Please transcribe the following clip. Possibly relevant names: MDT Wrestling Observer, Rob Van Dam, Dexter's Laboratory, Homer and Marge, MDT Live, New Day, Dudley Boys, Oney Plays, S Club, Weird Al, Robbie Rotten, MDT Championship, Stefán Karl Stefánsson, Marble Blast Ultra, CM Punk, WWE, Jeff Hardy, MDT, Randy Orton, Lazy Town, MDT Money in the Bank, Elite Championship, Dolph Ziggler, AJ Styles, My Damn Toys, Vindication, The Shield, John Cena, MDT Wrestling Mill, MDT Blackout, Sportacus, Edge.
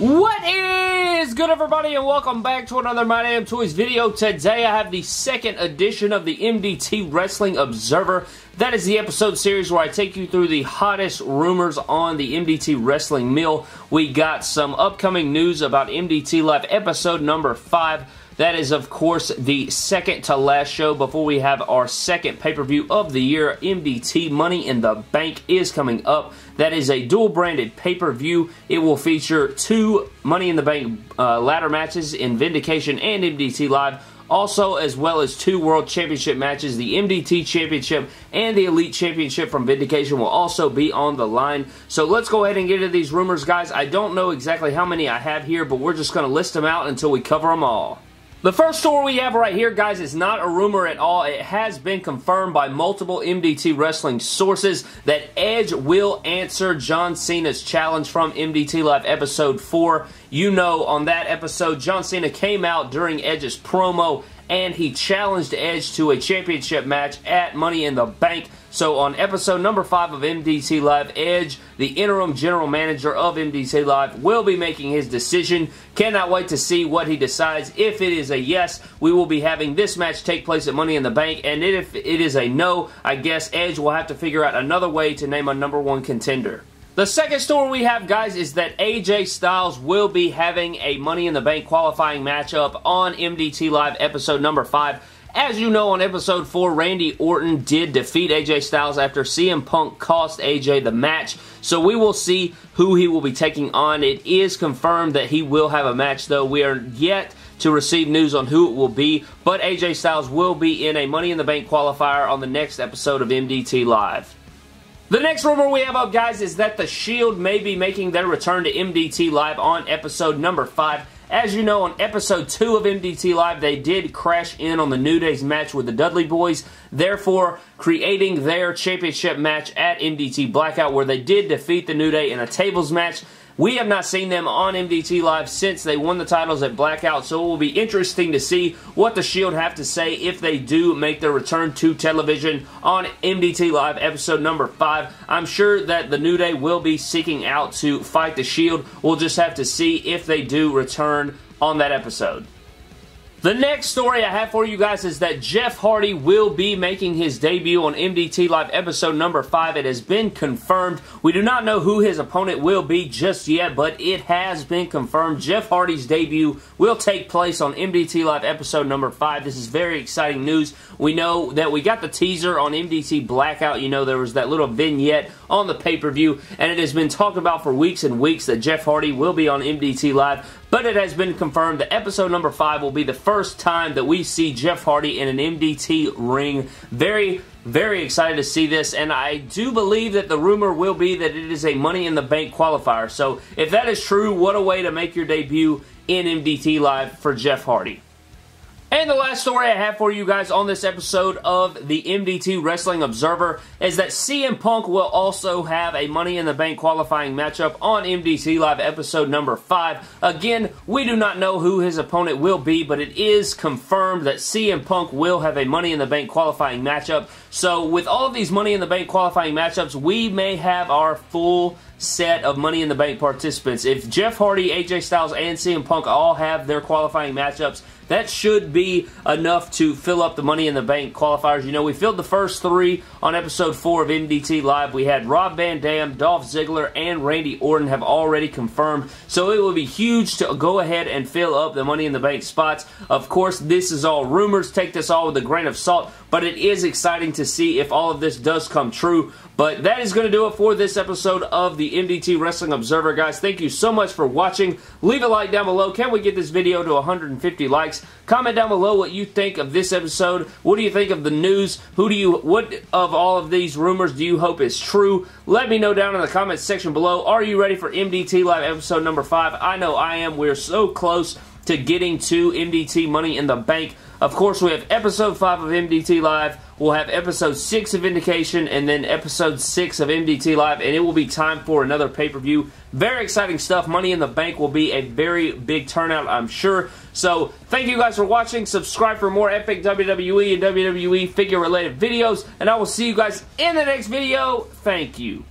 What is good, everybody, and welcome back to another My Damn Toys video. Today I have the second edition of the MDT Wrestling Observer. That is the episode series where I take you through the hottest rumors on the MDT Wrestling Mill. We got some upcoming news about MDT Live episode number 5. That is, of course, the second to last show before we have our second pay-per-view of the year. MDT Money in the Bank is coming up. That is a dual-branded pay-per-view. It will feature 2 Money in the Bank ladder matches in Vindication and MDT Live. Also, as well as 2 World Championship matches, the MDT Championship and the Elite Championship from Vindication will also be on the line. So let's go ahead and get into these rumors, guys. I don't know exactly how many I have here, but we're just going to list them out until we cover them all. The first story we have right here, guys, is not a rumor at all. It has been confirmed by multiple MDT Wrestling sources that Edge will answer John Cena's challenge from MDT Live Episode 4. You know, on that episode, John Cena came out during Edge's promo and he challenged Edge to a championship match at Money in the Bank. So on episode number 5 of MDT Live, Edge, the interim general manager of MDT Live, will be making his decision. Cannot wait to see what he decides. If it is a yes, we will be having this match take place at Money in the Bank. And if it is a no, I guess Edge will have to figure out another way to name a #1 contender. The second story we have, guys, is that AJ Styles will be having a Money in the Bank qualifying matchup on MDT Live episode number 5. As you know, on episode 4, Randy Orton did defeat AJ Styles after CM Punk cost AJ the match. So we will see who he will be taking on. It is confirmed that he will have a match, though. We are yet to receive news on who it will be, but AJ Styles will be in a Money in the Bank qualifier on the next episode of MDT Live. The next rumor we have up, guys, is that The Shield may be making their return to MDT Live on episode number 5. As you know, on episode 2 of MDT Live, they did crash in on the New Day's match with the Dudley Boys, therefore creating their championship match at MDT Blackout, where they did defeat the New Day in a tables match. We have not seen them on MDT Live since they won the titles at Blackout, so it will be interesting to see what The Shield have to say if they do make their return to television on MDT Live episode number 5. I'm sure that the New Day will be seeking out to fight The Shield. We'll just have to see if they do return on that episode. The next story I have for you guys is that Jeff Hardy will be making his debut on MDT Live episode number 5. It has been confirmed. We do not know who his opponent will be just yet, but it has been confirmed. Jeff Hardy's debut will take place on MDT Live episode number 5. This is very exciting news. We know that we got the teaser on MDT Blackout. You know, there was that little vignette on the pay-per-view, and it has been talked about for weeks and weeks that Jeff Hardy will be on MDT Live, but it has been confirmed that episode number 5 will be the first time that we see Jeff Hardy in an MDT ring. Very excited to see this, and I do believe that the rumor will be that it is a Money in the Bank qualifier. So if that is true, what a way to make your debut in MDT Live for Jeff Hardy. And the last story I have for you guys on this episode of the MDT Wrestling Observer is that CM Punk will also have a Money in the Bank qualifying matchup on MDT Live episode number 5. Again, we do not know who his opponent will be, but it is confirmed that CM Punk will have a Money in the Bank qualifying matchup. So with all of these Money in the Bank qualifying matchups, we may have our full set of Money in the Bank participants. If Jeff Hardy, AJ Styles, and CM Punk all have their qualifying matchups, that should be enough to fill up the Money in the Bank qualifiers. You know, we filled the first 3 on episode 4 of MDT Live. We had Rob Van Dam, Dolph Ziggler, and Randy Orton have already confirmed. So it will be huge to go ahead and fill up the Money in the Bank spots. Of course, this is all rumors. Take this all with a grain of salt, but it is exciting to see if all of this does come true. But that is going to do it for this episode of the MDT Wrestling Observer, guys. Thank you so much for watching. Leave a like down below. Can we get this video to 150 likes? Comment down below what you think of this episode. What do you think of the news? What of all of these rumors do you hope is true? Let me know down in the comments section below. Are you ready for MDT Live episode number 5? I know I am. We're so close to getting to MDT Money in the Bank. Of course, we have episode 5 of MDT Live. We'll have episode 6 of Vindication and then episode 6 of MDT Live, and it will be time for another pay-per-view. Very exciting stuff. Money in the Bank will be a very big turnout, I'm sure. So thank you guys for watching. Subscribe for more epic WWE and WWE figure-related videos, and I will see you guys in the next video. Thank you.